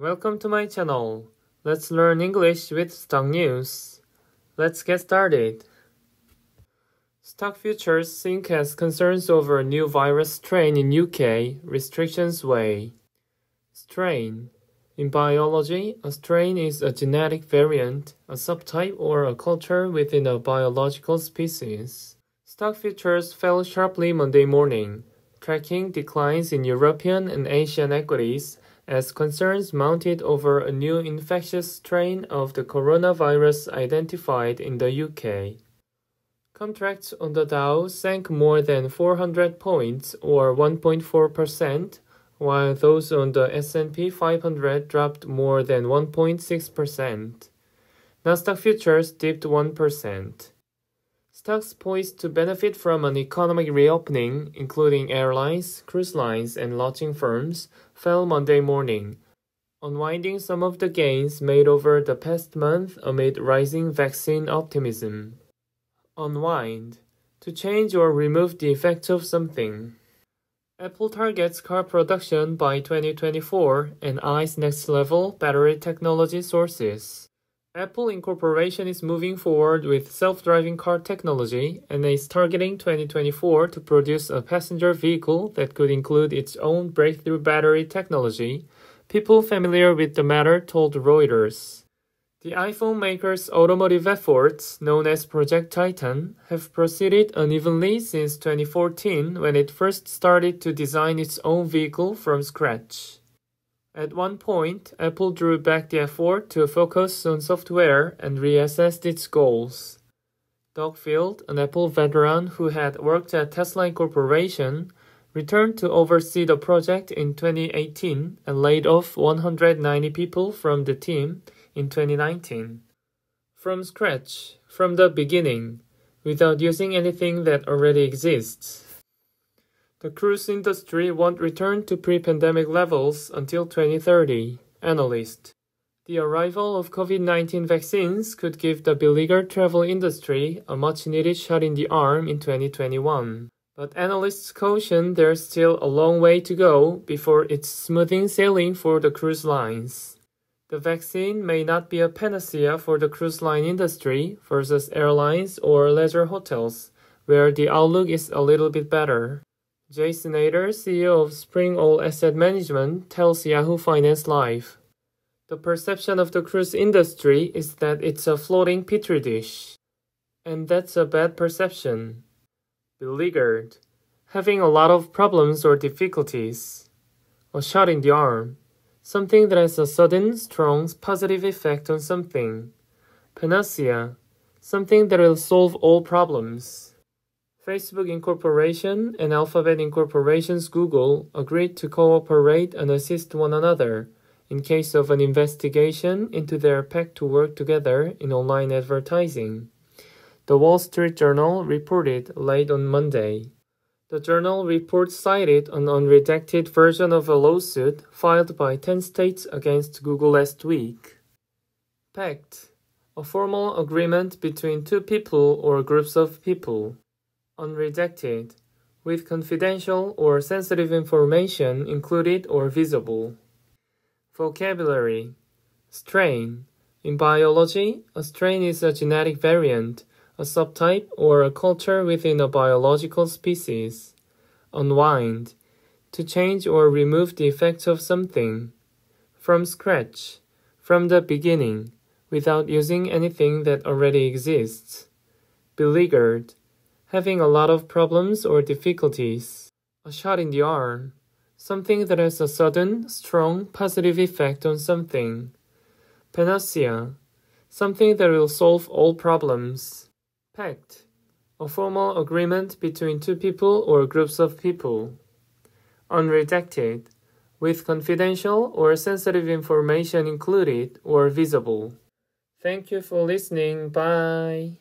Welcome to my channel. Let's learn English with stock news. Let's get started. Stock futures sink as concerns over a new virus strain in UK restrictions weigh. Strain. In biology, a strain is a genetic variant, a subtype or a culture within a biological species. Stock futures fell sharply Monday morning, tracking declines in European and Asian equities as concerns mounted over a new infectious strain of the coronavirus identified in the UK. Contracts on the Dow sank more than 400 points or 1.4%, while those on the S&P 500 dropped more than 1.6%. Nasdaq futures dipped 1%. Stocks poised to benefit from an economic reopening, including airlines, cruise lines, and lodging firms, fell Monday morning, unwinding some of the gains made over the past month amid rising vaccine optimism. Unwind. To change or remove the effect of something. Apple targets car production by 2024 and eyes next-level battery technology sources. Apple Inc. is moving forward with self-driving car technology and is targeting 2024 to produce a passenger vehicle that could include its own breakthrough battery technology, people familiar with the matter told Reuters. The iPhone maker's automotive efforts, known as Project Titan, have proceeded unevenly since 2014 when it first started to design its own vehicle from scratch. At one point, Apple drew back the effort to focus on software and reassessed its goals. Doug Field, an Apple veteran who had worked at Tesla Corporation, returned to oversee the project in 2018 and laid off 190 people from the team in 2019. From scratch, from the beginning, without using anything that already exists. The cruise industry won't return to pre-pandemic levels until 2030, analyst. The arrival of COVID-19 vaccines could give the beleaguered travel industry a much-needed shot in the arm in 2021. But analysts caution there's still a long way to go before it's smoothing sailing for the cruise lines. The vaccine may not be a panacea for the cruise line industry versus airlines or leisure hotels, where the outlook is a little bit better. Jason Ader, CEO of Spring Oil Asset Management, tells Yahoo Finance Live. The perception of the cruise industry is that it's a floating petri dish. And that's a bad perception. Beleaguered. Having a lot of problems or difficulties. A shot in the arm. Something that has a sudden, strong, positive effect on something. Panacea. Something that will solve all problems. Facebook Inc. and Alphabet Inc.'s Google agreed to cooperate and assist one another in case of an investigation into their pact to work together in online advertising, the Wall Street Journal reported late on Monday. The journal report cited an unredacted version of a lawsuit filed by 10 states against Google last week. Pact, a formal agreement between two people or groups of people. Unredacted, with confidential or sensitive information included or visible. Vocabulary. Strain. In biology, a strain is a genetic variant, a subtype or a culture within a biological species. Unwind. To change or remove the effects of something. From scratch. From the beginning, without using anything that already exists. Beleaguered. Having a lot of problems or difficulties. A shot in the arm. Something that has a sudden, strong, positive effect on something. Panacea. Something that will solve all problems. Pact. A formal agreement between two people or groups of people. Unredacted. With confidential or sensitive information included or visible. Thank you for listening. Bye.